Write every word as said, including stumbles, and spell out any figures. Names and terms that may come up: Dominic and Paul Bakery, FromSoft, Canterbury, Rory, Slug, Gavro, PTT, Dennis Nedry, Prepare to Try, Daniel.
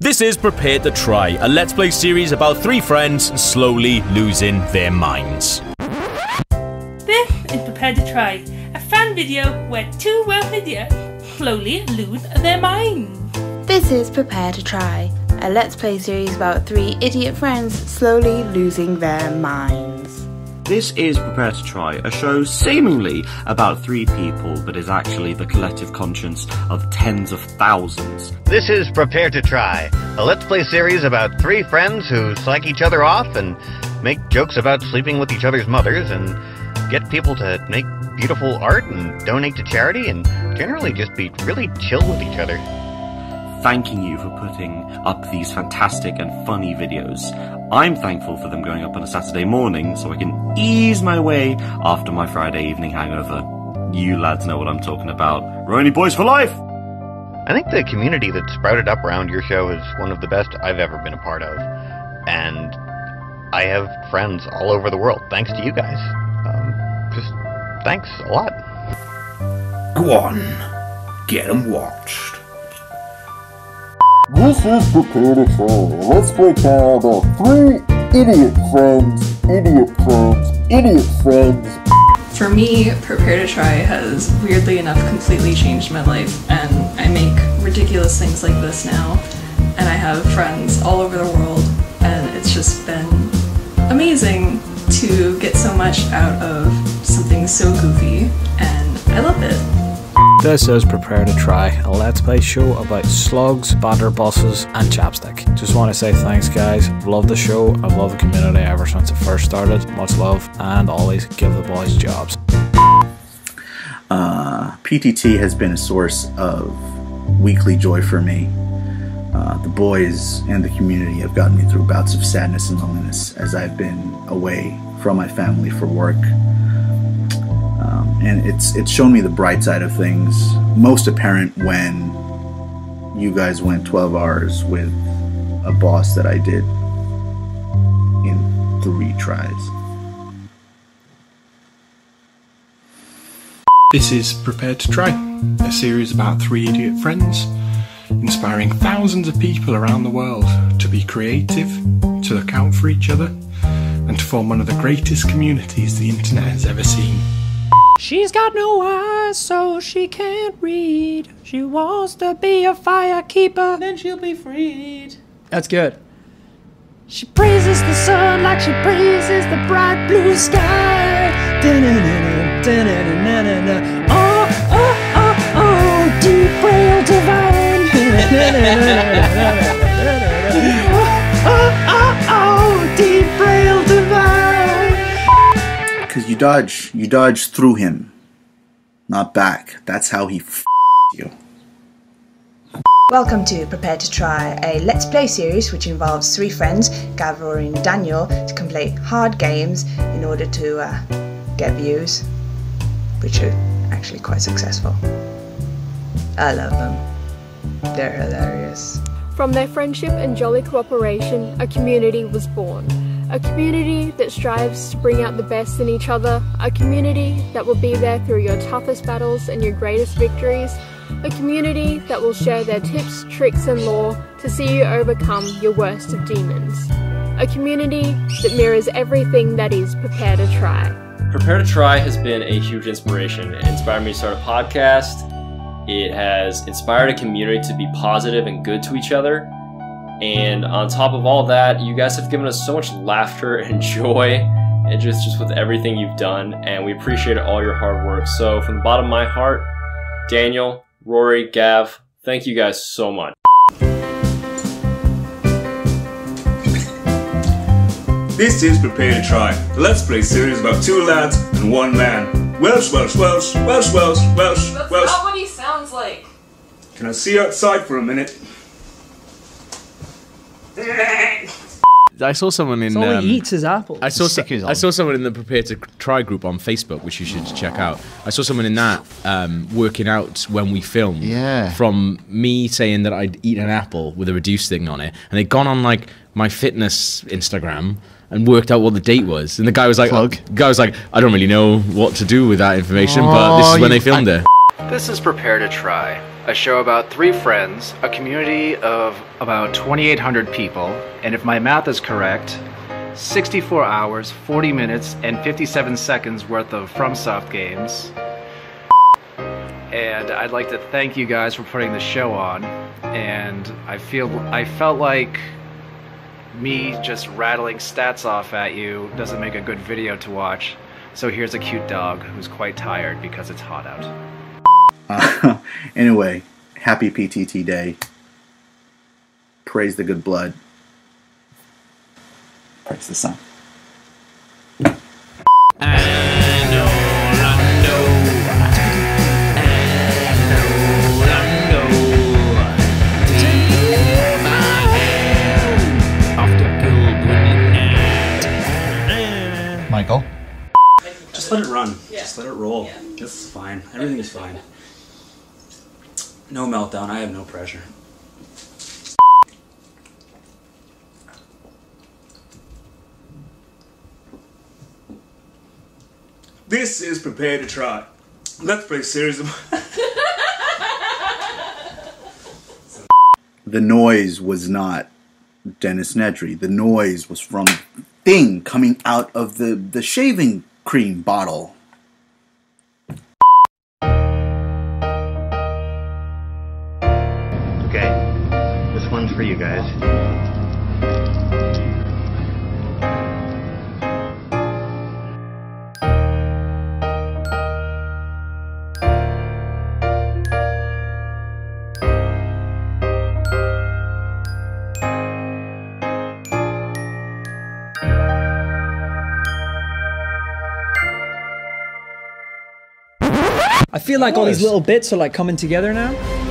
This is Prepare to Try, a Let's Play series about three friends slowly losing their minds. This is Prepare to Try, a fan video where two wealthy deer slowly lose their minds. This is Prepare to Try, a Let's Play series about three idiot friends slowly losing their minds. This is Prepare to Try, a show seemingly about three people, but is actually the collective conscience of tens of thousands. This is Prepare to Try, a Let's Play series about three friends who psych each other off and make jokes about sleeping with each other's mothers and get people to make beautiful art and donate to charity and generally just be really chill with each other. Thanking you for putting up these fantastic and funny videos. I'm thankful for them going up on a Saturday morning so I can ease my way after my Friday evening hangover. You lads know what I'm talking about. Rory boys for life! I think the community that sprouted up around your show is one of the best I've ever been a part of. And I have friends all over the world, thanks to you guys. Um, just thanks a lot. Go on, get them watched. This is Prepare to Try. Let's break down about three idiot friends, idiot friends, idiot friends. For me, Prepare to Try has, weirdly enough, completely changed my life, and I make ridiculous things like this now, and I have friends all over the world, and it's just been amazing to get so much out of something so goofy, and I love it. This is Prepare to Try, a Let's Play show about slugs, batter buses, and chapstick. Just want to say thanks, guys. Love the show. I've loved the community ever since it first started. Much love, and always give the boys jobs. Uh, P T T has been a source of weekly joy for me. Uh, the boys and the community have gotten me through bouts of sadness and loneliness as I've been away from my family for work. Um, and it's it's shown me the bright side of things, most apparent when you guys went twelve hours with a boss that I did in three tries. This is Prepare to Try, a series about three idiot friends, inspiring thousands of people around the world to be creative, to look out for each other, and to form one of the greatest communities the internet has ever seen. She's got no eyes, so she can't read. She wants to be a fire keeper, then she'll be freed. That's good. She praises the sun like she praises the bright blue sky. Da-na-na-na, da-na-na-na-na. Oh, oh, oh, oh, deep rail divine. Oh, oh, oh, oh, deep rail divine. Because you dodge, you dodge through him, not back. That's how he f***s you. Welcome to Prepare to Try, a Let's Play series which involves three friends, Gavro and Daniel, to complete hard games in order to uh, get views, which are actually quite successful. I love them. They're hilarious. From their friendship and jolly cooperation, a community was born. A community that strives to bring out the best in each other, a community that will be there through your toughest battles and your greatest victories, a community that will share their tips, tricks and lore to see you overcome your worst of demons. A community that mirrors everything that is Prepare to Try. Prepare to Try has been a huge inspiration. It inspired me to start a podcast. It has inspired a community to be positive and good to each other. And on top of all that, you guys have given us so much laughter and joy, and just, just with everything you've done, and we appreciate all your hard work. So from the bottom of my heart, Daniel, Rory, Gav, thank you guys so much. This is Prepare to Try, the Let's Play series about two lads and one man. Welsh, Welsh, Welsh, Welsh, Welsh, Welsh, Welsh. That's not what he sounds like. Can I see you outside for a minute? I saw someone in. All um, he eats is apples. I saw. So, I saw someone in the Prepare to Try group on Facebook, which you should Aww. check out. I saw someone in that um, working out when we filmed. Yeah. From me saying that I'd eat an apple with a reduced thing on it, and they'd gone on like my fitness Instagram and worked out what the date was, and the guy was like, Plug. The guy was like, I don't really know what to do with that information, Aww, but this is when they filmed I it. This is Prepare to Try. a show about three friends, a community of about twenty-eight hundred people, and if my math is correct, sixty-four hours, forty minutes, and fifty-seven seconds worth of FromSoft games. And I'd like to thank you guys for putting the show on. And I feel I felt like me just rattling stats off at you doesn't make a good video to watch. So here's a cute dog who's quite tired because it's hot out. Uh, anyway, happy P T T day. Praise the good blood. Praise the sun. Michael? Just let it run. Yeah. Just let it roll. Yeah. It's fine. Everything is fine. No meltdown. I have no pressure. This is Prepare to Try. Let's play a series of... The noise was not Dennis Nedry. The noise was from thing coming out of the, the shaving cream bottle. For you guys. I feel like all these little bits are like coming together now.